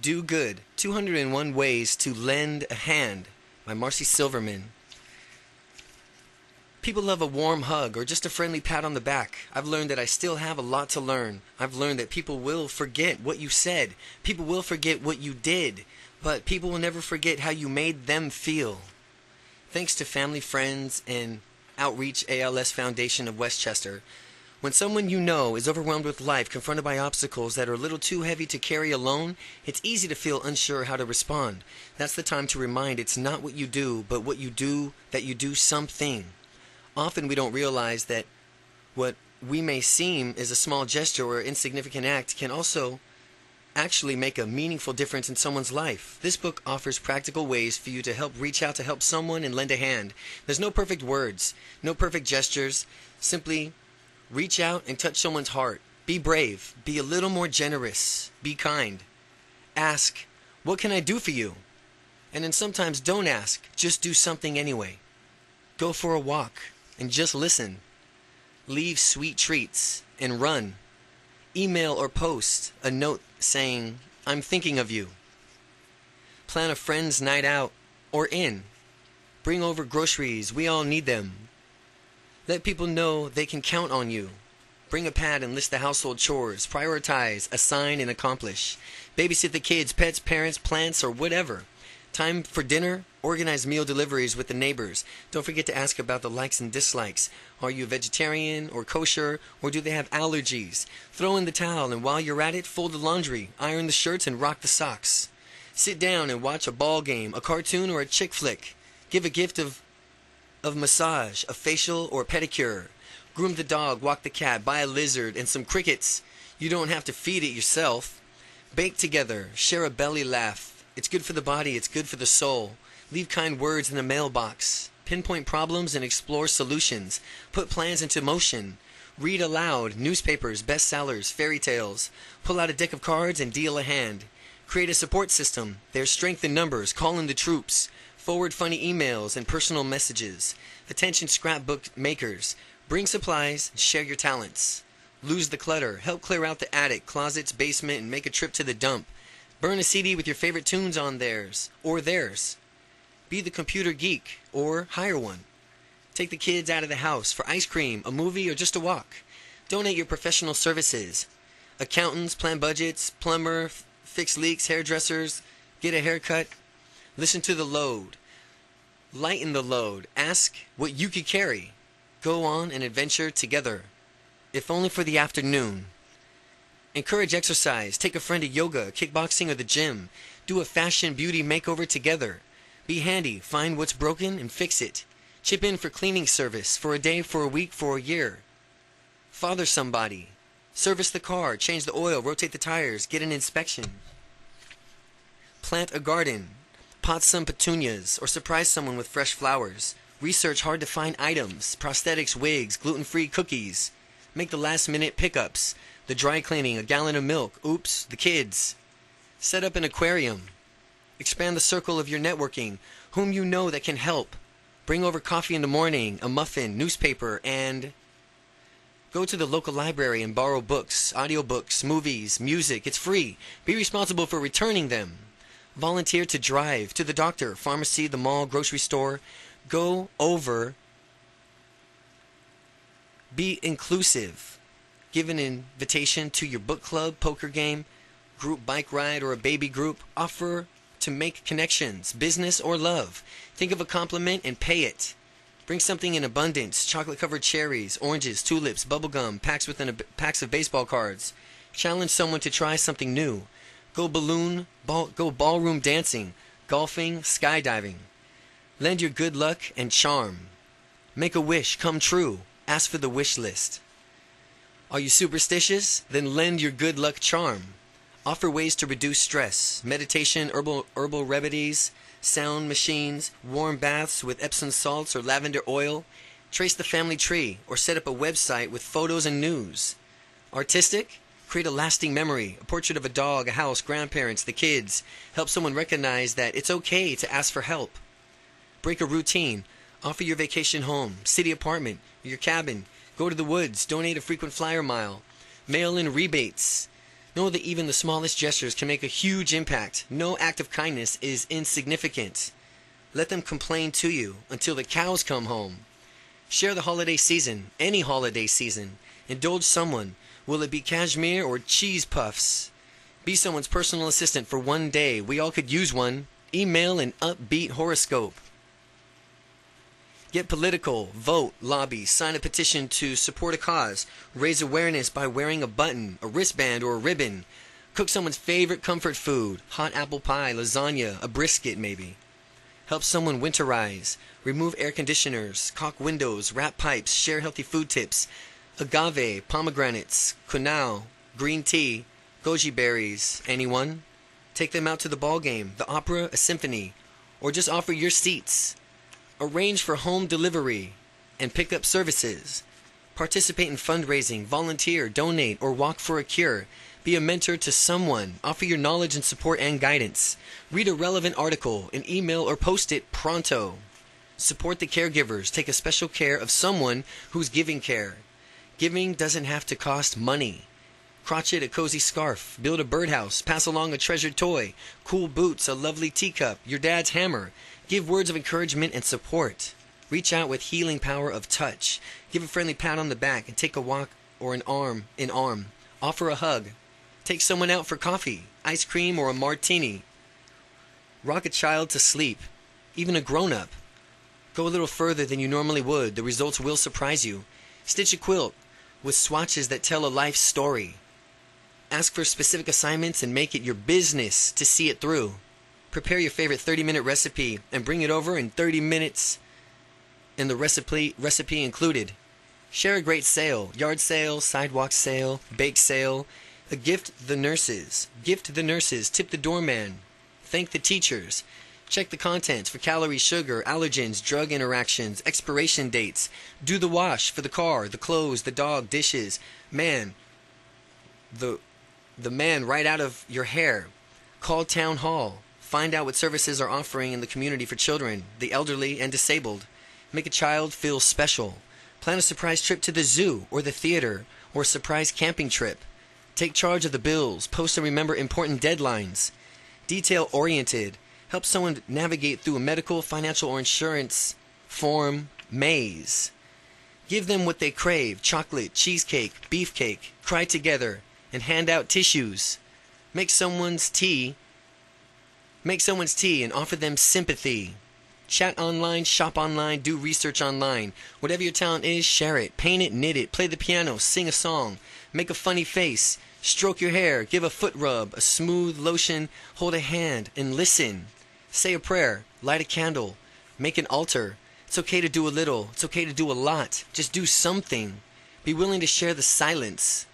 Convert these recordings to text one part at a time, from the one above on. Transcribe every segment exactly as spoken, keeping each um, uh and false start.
Do Good, two hundred one Ways to Lend a Hand by Marcy Silverman. People love a warm hug or just a friendly pat on the back. I've learned that I still have a lot to learn. I've learned that people will forget what you said. People will forget what you did. But people will never forget how you made them feel. Thanks to family, friends, and Outreach A L S Foundation of Westchester, when someone you know is overwhelmed with life, confronted by obstacles that are a little too heavy to carry alone, it's easy to feel unsure how to respond. That's the time to remind it's not what you do, but what you do, that you do something. Often we don't realize that what we may seem is a small gesture or insignificant act can also actually make a meaningful difference in someone's life. This book offers practical ways for you to help reach out to help someone and lend a hand. There's no perfect words, no perfect gestures. Simply reach out and touch someone's heart. Be brave. Be a little more generous. Be kind. Ask, "What can I do for you?" And then sometimes don't ask, just do something anyway. Go for a walk and just listen. Leave sweet treats and run. Email or post a note saying, "I'm thinking of you." Plan a friend's night out or in. Bring over groceries. We all need them. Let people know they can count on you. Bring a pad and list the household chores. Prioritize, assign, and accomplish. Babysit the kids, pets, parents, plants, or whatever. Time for dinner. Organize meal deliveries with the neighbors. Don't forget to ask about the likes and dislikes. Are you a vegetarian or kosher, or do they have allergies? Throw in the towel, and while you're at it, fold the laundry, iron the shirts, and rock the socks. Sit down and watch a ball game, a cartoon, or a chick flick. Give a gift of Of massage, a facial, or a pedicure. Groom the dog, walk the cat, buy a lizard and some crickets. You don't have to feed it yourself. Bake together, share a belly laugh. It's good for the body, it's good for the soul. Leave kind words in the mailbox. Pinpoint problems and explore solutions. Put plans into motion. Read aloud newspapers, bestsellers, fairy tales. Pull out a deck of cards and deal a hand. Create a support system. There's strength in numbers. Call in the troops. Forward funny emails and personal messages. Attention scrapbook makers. Bring supplies, share your talents. Lose the clutter. Help clear out the attic, closets, basement, and make a trip to the dump. Burn a C D with your favorite tunes on theirs or theirs. Be the computer geek or hire one. Take the kids out of the house for ice cream, a movie, or just a walk. Donate your professional services. Accountants, plan budgets, plumber, fix leaks, hairdressers, get a haircut. Listen to the load. Lighten the load. Ask what you could carry. Go on an adventure together, if only for the afternoon. Encourage exercise. Take a friend to yoga, kickboxing, or the gym. Do a fashion beauty makeover together. Be handy. Find what's broken and fix it. Chip in for cleaning service, for a day, for a week, for a year. Father somebody. Service the car. Change the oil. Rotate the tires. Get an inspection. Plant a garden. Pot some petunias, or surprise someone with fresh flowers. Research hard-to-find items, prosthetics, wigs, gluten-free cookies. Make the last-minute pickups, the dry cleaning, a gallon of milk, oops, the kids. Set up an aquarium. Expand the circle of your networking, whom you know that can help. Bring over coffee in the morning, a muffin, newspaper, and go to the local library and borrow books, audiobooks, movies, music. It's free. Be responsible for returning them. Volunteer to drive to the doctor, pharmacy, the mall, grocery store. Go over. Be inclusive. Give an invitation to your book club, poker game, group bike ride, or a baby group. Offer to make connections, business or love. Think of a compliment and pay it. Bring something in abundance: chocolate-covered cherries, oranges, tulips, bubblegum, packs within a, packs of baseball cards. Challenge someone to try something new. Go balloon, ball, go ballroom dancing, golfing, skydiving. Lend your good luck and charm. Make a wish come true. Ask for the wish list. Are you superstitious? Then lend your good luck charm. Offer ways to reduce stress: meditation, herbal, herbal remedies, sound machines, warm baths with Epsom salts or lavender oil. Trace the family tree or set up a website with photos and news. Artistic? Create a lasting memory, a portrait of a dog, a house, grandparents, the kids. Help someone recognize that it's okay to ask for help. Break a routine. Offer your vacation home, city apartment, your cabin. Go to the woods. Donate a frequent flyer mile. Mail in rebates. Know that even the smallest gestures can make a huge impact. No act of kindness is insignificant. Let them complain to you until the cows come home. Share the holiday season, any holiday season. Indulge someone. Will it be cashmere or cheese puffs? Be someone's personal assistant for one day. We all could use one. Email an upbeat horoscope. Get political, vote, lobby, sign a petition to support a cause, raise awareness by wearing a button, a wristband, or a ribbon. Cook someone's favorite comfort food, hot apple pie, lasagna, a brisket maybe. Help someone winterize, remove air conditioners, caulk windows, wrap pipes, share healthy food tips, agave, pomegranates, kunau, green tea, goji berries, anyone? Take them out to the ball game, the opera, a symphony, or just offer your seats. Arrange for home delivery and pick up services. Participate in fundraising, volunteer, donate, or walk for a cure. Be a mentor to someone. Offer your knowledge and support and guidance. Read a relevant article, an email, or post it pronto. Support the caregivers. Take a special care of someone who's giving care. Giving doesn't have to cost money. Crotchet a cozy scarf. Build a birdhouse. Pass along a treasured toy. Cool boots, a lovely teacup, your dad's hammer. Give words of encouragement and support. Reach out with healing power of touch. Give a friendly pat on the back and take a walk or an arm in arm. Offer a hug. Take someone out for coffee, ice cream, or a martini. Rock a child to sleep, even a grown-up. Go a little further than you normally would. The results will surprise you. Stitch a quilt with swatches that tell a life story. Ask for specific assignments and make it your business to see it through. Prepare your favorite thirty minute recipe and bring it over in thirty minutes and the recipe recipe included. Share a great sale, yard sale, sidewalk sale, bake sale, a gift the nurses, gift the nurses, tip the doorman, thank the teachers, check the contents for calories, sugar, allergens, drug interactions, expiration dates, do the wash for the car, the clothes, the dog, dishes, man, the, the man right out of your hair, call town hall. Find out what services are offering in the community for children, the elderly, and disabled. Make a child feel special. Plan a surprise trip to the zoo or the theater or a surprise camping trip. Take charge of the bills. Post and remember important deadlines. Detail-oriented. Help someone navigate through a medical, financial, or insurance form maze. Give them what they crave. Chocolate, cheesecake, beefcake. Cry together and hand out tissues. Make someone's tea. Make someone's tea and offer them sympathy. Chat online, shop online, do research online. Whatever your talent is, share it. Paint it, knit it, play the piano, sing a song. Make a funny face, stroke your hair, give a foot rub, a smooth lotion, hold a hand, and listen. Say a prayer, light a candle, make an altar. It's okay to do a little, it's okay to do a lot. Just do something. Be willing to share the silence.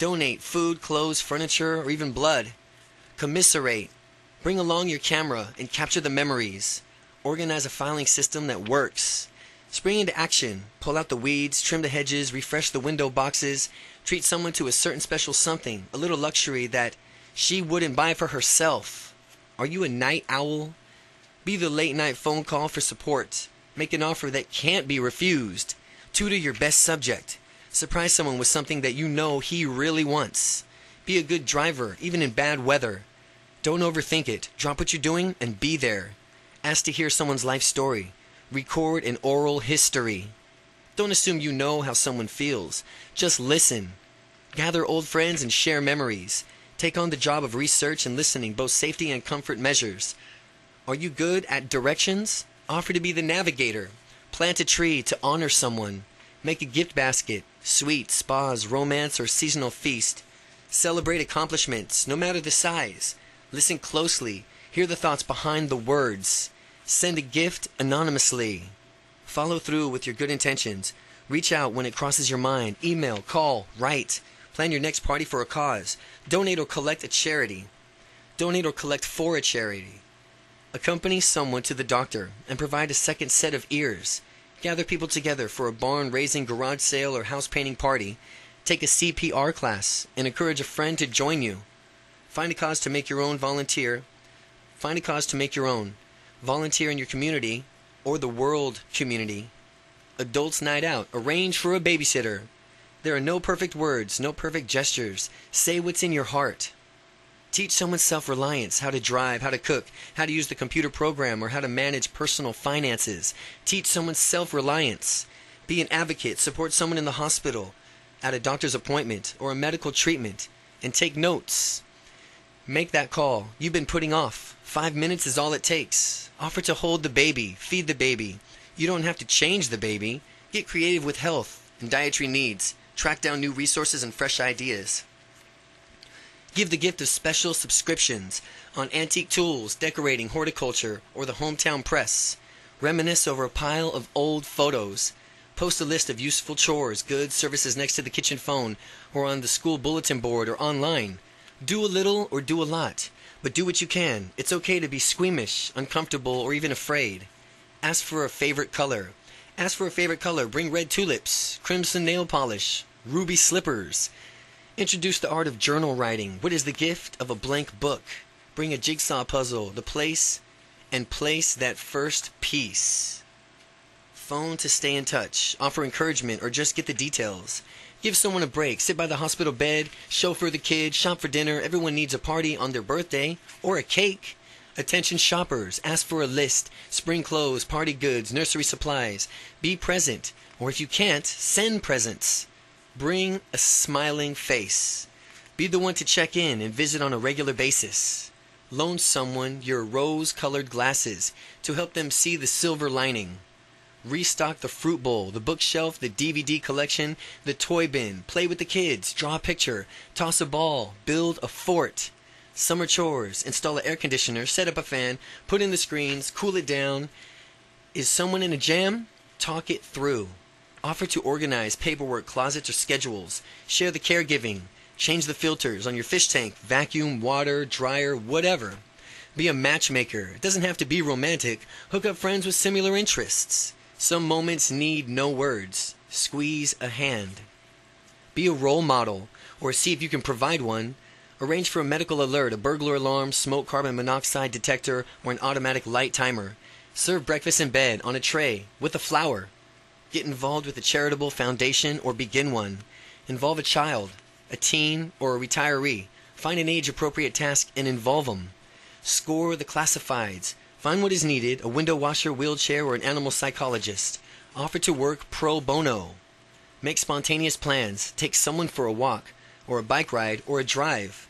Donate food, clothes, furniture, or even blood. Commiserate. Bring along your camera and capture the memories. Organize a filing system that works. Spring into action. Pull out the weeds, trim the hedges, refresh the window boxes. Treat someone to a certain special something, a little luxury that she wouldn't buy for herself. Are you a night owl? Be the late night phone call for support. Make an offer that can't be refused. Tutor your best subject. Surprise someone with something that you know he really wants. Be a good driver, even in bad weather. Don't overthink it. Drop what you're doing and be there. Ask to hear someone's life story. Record an oral history. Don't assume you know how someone feels. Just listen. Gather old friends and share memories. Take on the job of research and listening, both safety and comfort measures. Are you good at directions? Offer to be the navigator. Plant a tree to honor someone. Make a gift basket. Sweets, spas, romance, or seasonal feast. Celebrate accomplishments, no matter the size. Listen closely. Hear the thoughts behind the words. Send a gift anonymously. Follow through with your good intentions. Reach out when it crosses your mind. Email, call, write. Plan your next party for a cause. Donate or collect a charity. Donate or collect for a charity. Accompany someone to the doctor and provide a second set of ears. Gather people together for a barn raising, garage sale, or house painting party. Take a C P R class and encourage a friend to join you. Find a cause to make your own volunteer. Find a cause to make your own. Volunteer in your community or the world community. Adults night out. Arrange for a babysitter. There are no perfect words, no perfect gestures. Say what's in your heart. Teach someone self-reliance, how to drive, how to cook, how to use the computer program, or how to manage personal finances. Teach someone self-reliance. Be an advocate, support someone in the hospital, at a doctor's appointment, or a medical treatment, and take notes. Make that call you've been putting off. Five minutes is all it takes. Offer to hold the baby, feed the baby. You don't have to change the baby. Get creative with health and dietary needs. Track down new resources and fresh ideas. Give the gift of special subscriptions on antique tools, decorating, horticulture, or the hometown press. Reminisce over a pile of old photos. Post a list of useful chores, goods, services next to the kitchen phone, or on the school bulletin board, or online. Do a little or do a lot, but do what you can. It's okay to be squeamish, uncomfortable, or even afraid. Ask for a favorite color. Ask for a favorite color. Bring red tulips, crimson nail polish, ruby slippers. Introduce the art of journal writing. What is the gift of a blank book? Bring a jigsaw puzzle, the place, and place that first piece. Phone to stay in touch. Offer encouragement or just get the details. Give someone a break. Sit by the hospital bed, chauffeur the kid, shop for dinner. Everyone needs a party on their birthday or a cake. Attention shoppers. Ask for a list. Spring clothes, party goods, nursery supplies. Be present. Or if you can't, send presents. Bring a smiling face. Be the one to check in and visit on a regular basis. Loan someone your rose-colored glasses to help them see the silver lining. Restock the fruit bowl, the bookshelf, the D V D collection, the toy bin. Play with the kids. Draw a picture. Toss a ball. Build a fort. Summer chores. Install an air conditioner. Set up a fan. Put in the screens. Cool it down. Is someone in a jam? Talk it through. Offer to organize paperwork, closets, or schedules. Share the caregiving. Change the filters on your fish tank, vacuum, water, dryer, whatever. Be a matchmaker. It doesn't have to be romantic. Hook up friends with similar interests. Some moments need no words. Squeeze a hand. Be a role model, or see if you can provide one. Arrange for a medical alert, a burglar alarm, smoke carbon monoxide detector, or an automatic light timer. Serve breakfast in bed, on a tray, with a flower. Get involved with a charitable foundation or begin one. Involve a child, a teen, or a retiree. Find an age-appropriate task and involve them. Score the classifieds. Find what is needed, a window washer, wheelchair, or an animal psychologist. Offer to work pro bono. Make spontaneous plans. Take someone for a walk, or a bike ride, or a drive.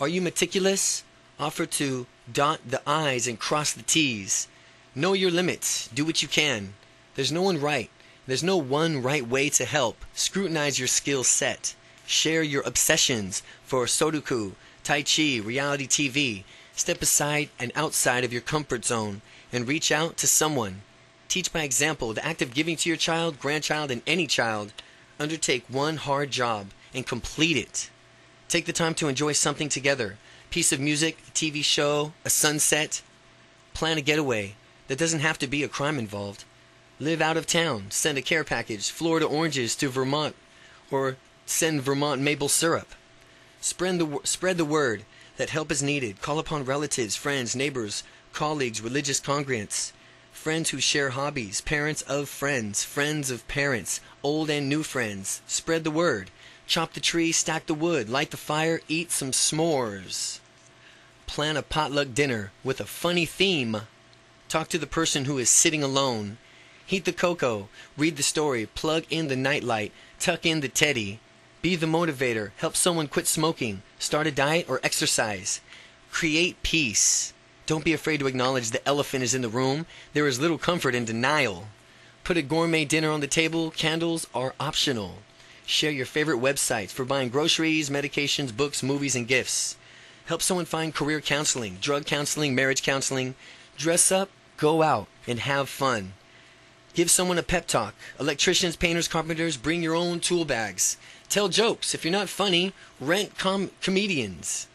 Are you meticulous? Offer to dot the I's and cross the T's. Know your limits. Do what you can. There's no one right. There's no one right way to help. Scrutinize your skill set. Share your obsessions for Sudoku, Tai Chi, reality T V. Step aside and outside of your comfort zone and reach out to someone. Teach by example. The act of giving to your child, grandchild, and any child. Undertake one hard job and complete it. Take the time to enjoy something together. Piece of music, a T V show, a sunset. Plan a getaway. There doesn't have to be a crime involved. Live out of town. Send a care package. Florida oranges to Vermont, or send Vermont maple syrup. Spread the, spread the word that help is needed. Call upon relatives, friends, neighbors, colleagues, religious congregants, friends who share hobbies, parents of friends, friends of parents, old and new friends. Spread the word. Chop the tree, stack the wood, light the fire, eat some s'mores. Plan a potluck dinner with a funny theme. Talk to the person who is sitting alone. Heat the cocoa, read the story, plug in the nightlight, tuck in the teddy. Be the motivator, help someone quit smoking, start a diet or exercise. Create peace. Don't be afraid to acknowledge the elephant is in the room. There is little comfort in denial. Put a gourmet dinner on the table, candles are optional. Share your favorite websites for buying groceries, medications, books, movies, and gifts. Help someone find career counseling, drug counseling, marriage counseling. Dress up, go out, and have fun. Give someone a pep talk. Electricians, painters, carpenters, bring your own tool bags. Tell jokes. If you're not funny, rent com comedians.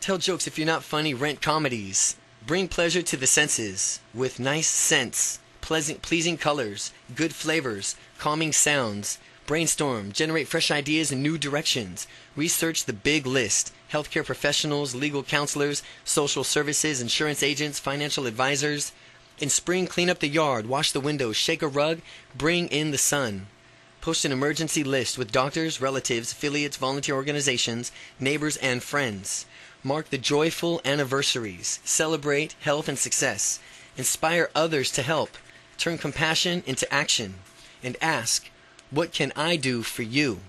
Tell jokes. If you're not funny, rent comedies. Bring pleasure to the senses with nice scents, pleasant, pleasing colors, good flavors, calming sounds. Brainstorm. Generate fresh ideas and new directions. Research the big list. Healthcare professionals, legal counselors, social services, insurance agents, financial advisors. In spring, clean up the yard, wash the windows, shake a rug, bring in the sun. Post an emergency list with doctors, relatives, affiliates, volunteer organizations, neighbors, and friends. Mark the joyful anniversaries. Celebrate health and success. Inspire others to help. Turn compassion into action. And ask, what can I do for you?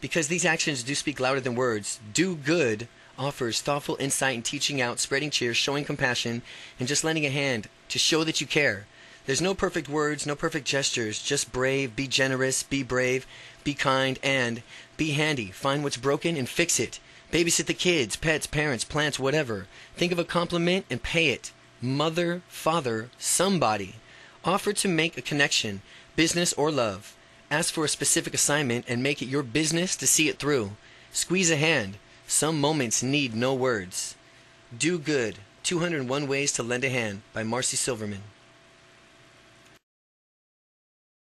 Because these actions do speak louder than words, Do Good offers thoughtful insight and teaching out, spreading cheer, showing compassion, and just lending a hand to show that you care. There's no perfect words, no perfect gestures, just brave, be generous, be brave, be kind, and be handy. Find what's broken and fix it. Babysit the kids, pets, parents, plants, whatever. Think of a compliment and pay it. Mother, father, somebody. Offer to make a connection, business or love. Ask for a specific assignment and make it your business to see it through. Squeeze a hand. Some moments need no words. Do Good, two hundred one Ways to Lend a Hand by Marcy Silverman.